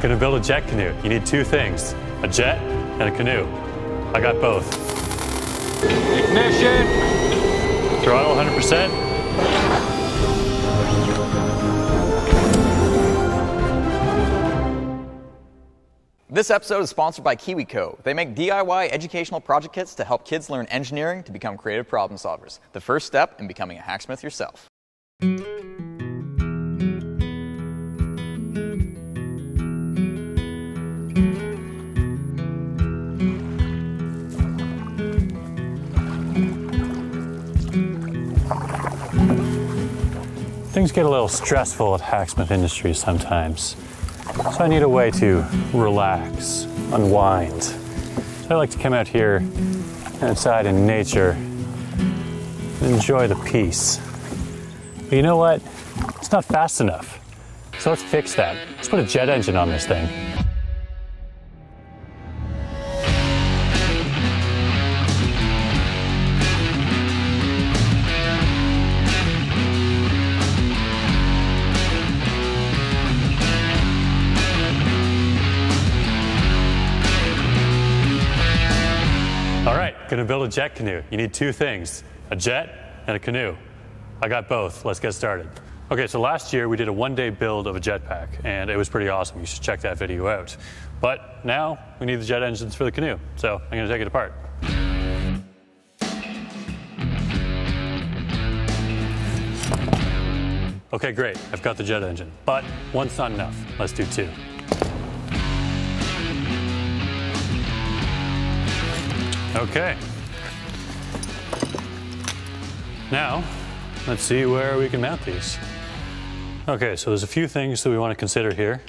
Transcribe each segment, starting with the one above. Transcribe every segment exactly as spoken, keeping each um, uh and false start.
Gonna build a jet canoe. You need two things, a jet and a canoe. I got both. Ignition! Throttle one hundred percent. This episode is sponsored by KiwiCo. They make D I Y educational project kits to help kids learn engineering to become creative problem solvers. The first step in becoming a hacksmith yourself. Things get a little stressful at Hacksmith Industries sometimes, so I need a way to relax, unwind. So I like to come out here outside in nature and enjoy the peace. But you know what? It's not fast enough. So let's fix that. Let's put a jet engine on this thing. Gonna build a jet canoe. You need two things, a jet and a canoe. I got both. Let's get started. Okay, so last year we did a one-day build of a jetpack, and it was pretty awesome. You should check that video out. But now we need the jet engines for the canoe, so I'm gonna take it apart. Okay, great. I've got the jet engine, but one's not enough. Let's do two. Okay. Now, let's see where we can mount these. Okay, so there's a few things that we want to consider here.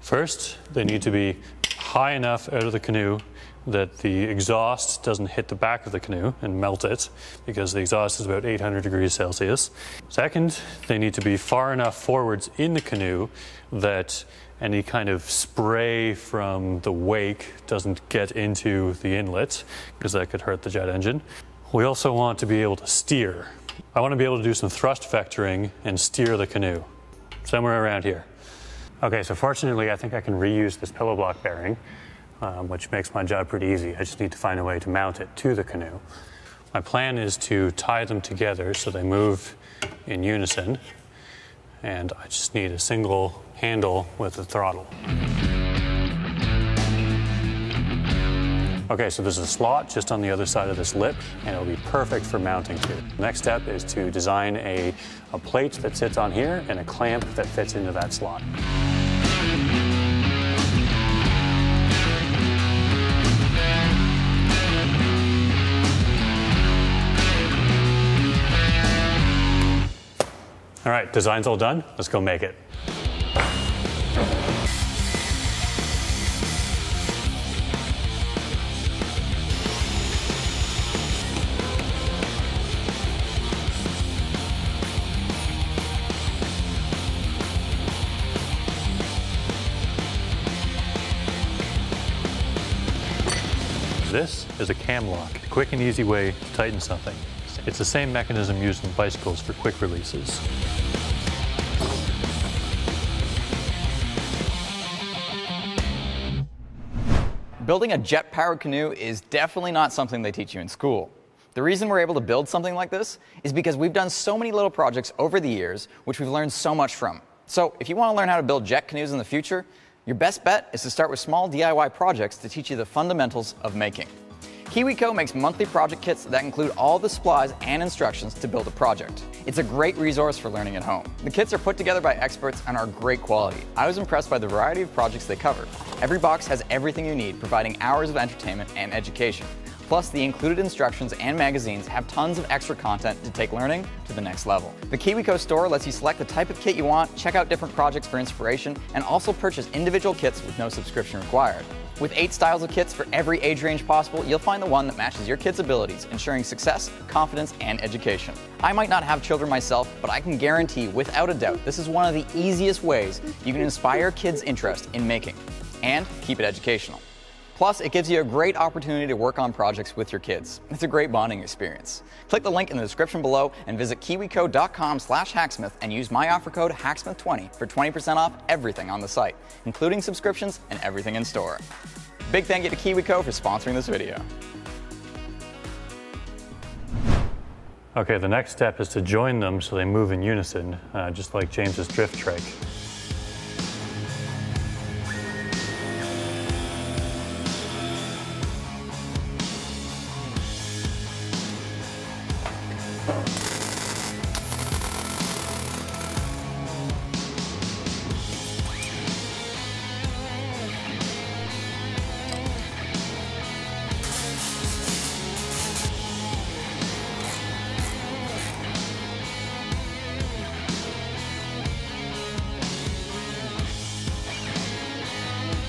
First, they need to be high enough out of the canoe that the exhaust doesn't hit the back of the canoe and melt it, because the exhaust is about eight hundred degrees Celsius. Second, they need to be far enough forwards in the canoe that any kind of spray from the wake doesn't get into the inlet, because that could hurt the jet engine. We also want to be able to steer. I want to be able to do some thrust vectoring and steer the canoe, somewhere around here. Okay, so fortunately I think I can reuse this pillow block bearing, um, which makes my job pretty easy. I just need to find a way to mount it to the canoe. My plan is to tie them together so they move in unison, and I just need a single handle with the throttle. Okay, so there's a slot just on the other side of this lip, and it'll be perfect for mounting to. The next step is to design a, a plate that sits on here and a clamp that fits into that slot. All right, design's all done. Let's go make it. This is a cam lock, a quick and easy way to tighten something. It's the same mechanism used in bicycles for quick releases. Building a jet-powered canoe is definitely not something they teach you in school. The reason we're able to build something like this is because we've done so many little projects over the years, which we've learned so much from. So if you want to learn how to build jet canoes in the future, your best bet is to start with small D I Y projects to teach you the fundamentals of making. KiwiCo makes monthly project kits that include all the supplies and instructions to build a project. It's a great resource for learning at home. The kits are put together by experts and are great quality. I was impressed by the variety of projects they cover. Every box has everything you need, providing hours of entertainment and education. Plus, the included instructions and magazines have tons of extra content to take learning to the next level. The KiwiCo store lets you select the type of kit you want, check out different projects for inspiration, and also purchase individual kits with no subscription required. With eight styles of kits for every age range possible, you'll find the one that matches your kids' abilities, ensuring success, confidence, and education. I might not have children myself, but I can guarantee without a doubt this is one of the easiest ways you can inspire kids' interest in making and keep it educational. Plus, it gives you a great opportunity to work on projects with your kids. It's a great bonding experience. Click the link in the description below and visit kiwi co dot com slash hacksmith and use my offer code hacksmith twenty for twenty percent off everything on the site, including subscriptions and everything in store. Big thank you to KiwiCo for sponsoring this video. Okay, the next step is to join them so they move in unison, uh, just like James's drift trick.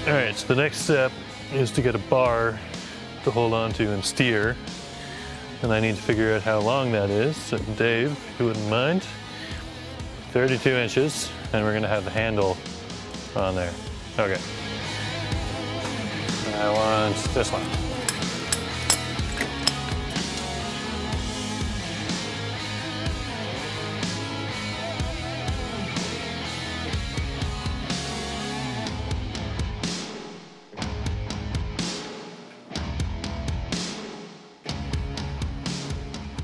All right, so the next step is to get a bar to hold on to and steer. And I need to figure out how long that is. So Dave, if you wouldn't mind, thirty-two inches, and we're gonna have the handle on there. Okay. And I want this one.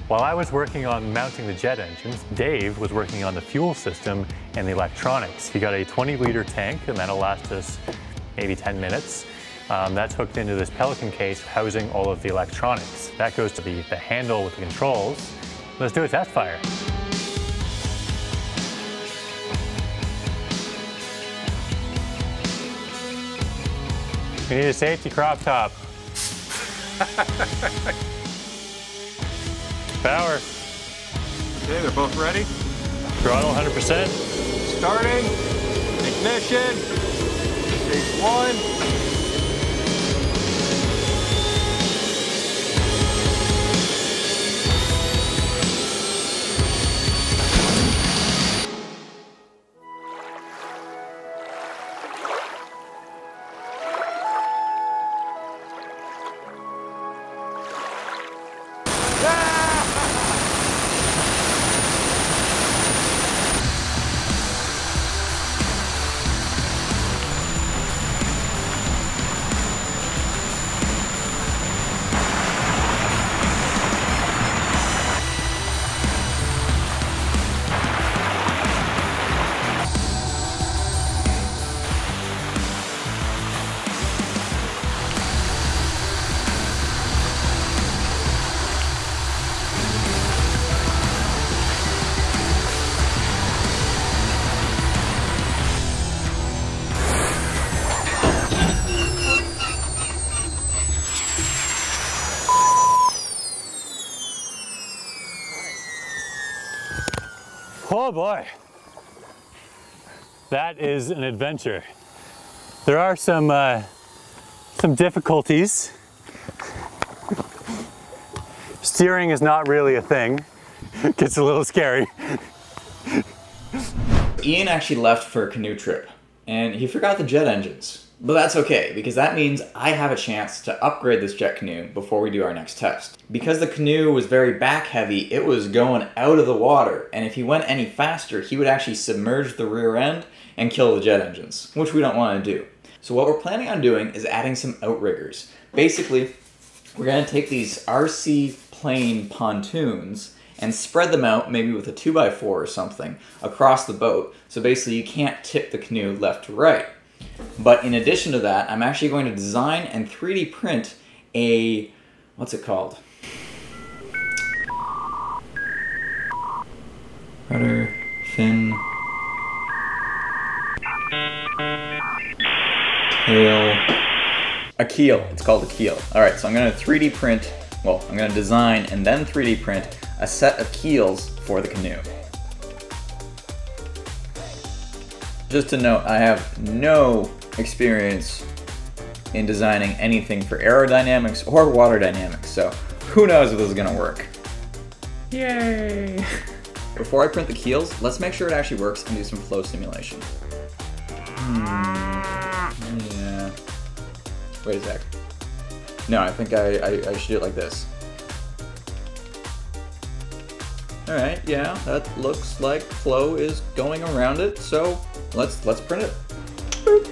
While I was working on mounting the jet engines, Dave was working on the fuel system and the electronics. He got a twenty liter tank, and that'll last us maybe ten minutes. Um, that's hooked into this Pelican case housing all of the electronics. That goes to the, the handle with the controls. Let's do a test fire. We need a safety crop top. Power. Okay, they're both ready. Throttle one hundred percent. Starting. Ignition. Stage one. Oh boy, that is an adventure. There are some, uh, some difficulties. Steering is not really a thing. It gets a little scary. Ian actually left for a canoe trip and he forgot the jet engines, but that's okay because that means I have a chance to upgrade this jet canoe before we do our next test. Because the canoe was very back heavy, it was going out of the water, and if he went any faster, he would actually submerge the rear end and kill the jet engines, which we don't want to do. So what we're planning on doing is adding some outriggers. Basically, we're going to take these R C plane pontoons and spread them out, maybe with a two by four or something, across the boat, so basically you can't tip the canoe left to right. But in addition to that, I'm actually going to design and three D print a, what's it called? Rudder, fin, tail, a keel. It's called a keel. All right, so I'm gonna three D print, well, I'm gonna design and then three D print a set of keels for the canoe. Just to note, I have no experience in designing anything for aerodynamics or water dynamics, so who knows if this is gonna work. Yay! Before I print the keels, let's make sure it actually works and do some flow simulation. Hmm. Yeah. Wait a sec. No, I think I, I, I should do it like this. Alright, yeah, that looks like flow is going around it, so let's let's print it. Boop.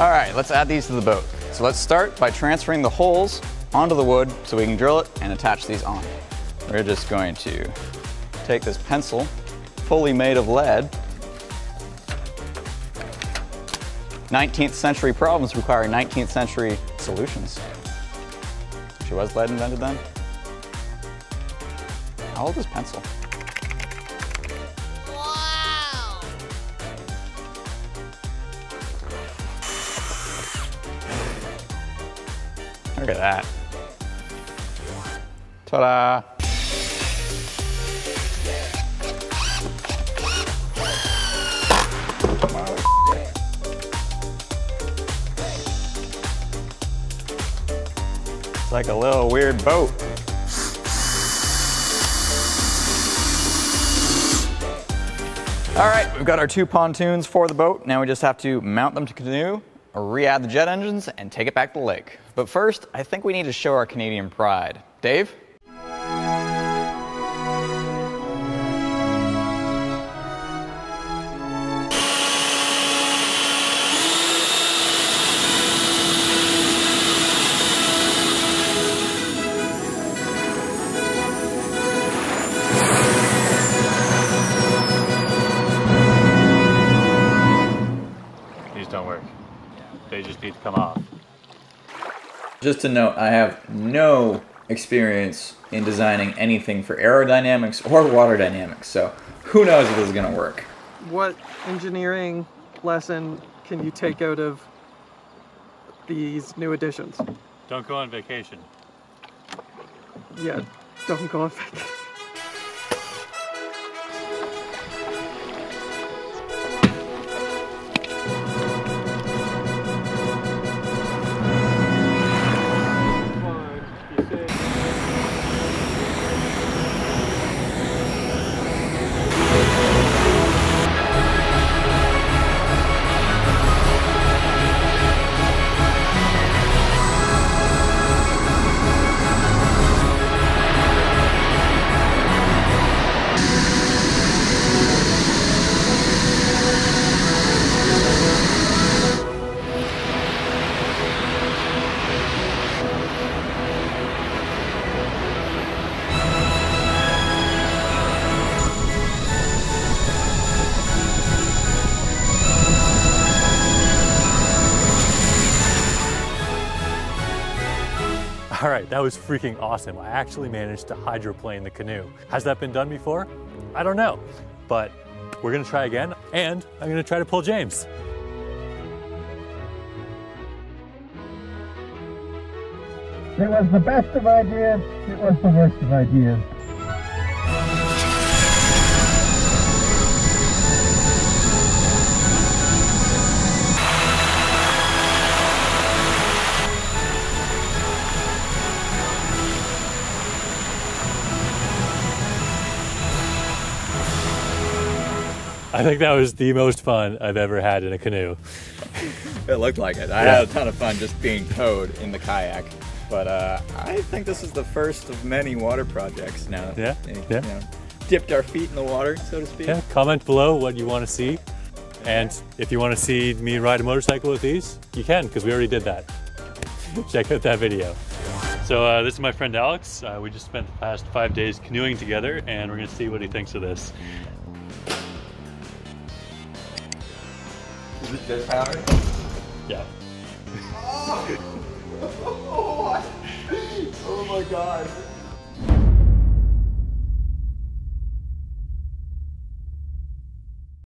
Alright, let's add these to the boat. So let's start by transferring the holes onto the wood so we can drill it and attach these on. We're just going to take this pencil, fully made of lead. nineteenth century problems require nineteenth century solutions. Actually, was lead invented then? How old is pencil? Wow! Look at that. Ta-da! Like a little weird boat. All right, we've got our two pontoons for the boat. Now we just have to mount them to canoe, re-add the jet engines, and take it back to the lake. But first, I think we need to show our Canadian pride. Dave? Come off. Just to note, I have no experience in designing anything for aerodynamics or water dynamics, so who knows if this is going to work. What engineering lesson can you take out of these new additions? Don't go on vacation. Yeah, don't go on vacation. All right, that was freaking awesome. I actually managed to hydroplane the canoe. Has that been done before? I don't know, but we're gonna try again, and I'm gonna try to pull James. It was the best of ideas, it was the worst of ideas. I think that was the most fun I've ever had in a canoe. It looked like it. I yeah. had a ton of fun just being towed in the kayak. But uh, I think this is the first of many water projects now. Yeah, you know, yeah. Dipped our feet in the water, so to speak. Yeah. Comment below what you want to see. And if you want to see me ride a motorcycle with these, you can, because we already did that. Check out that video. So uh, this is my friend Alex. Uh, we just spent the past five days canoeing together, and we're going to see what he thinks of this. Yeah. Oh. Oh my God.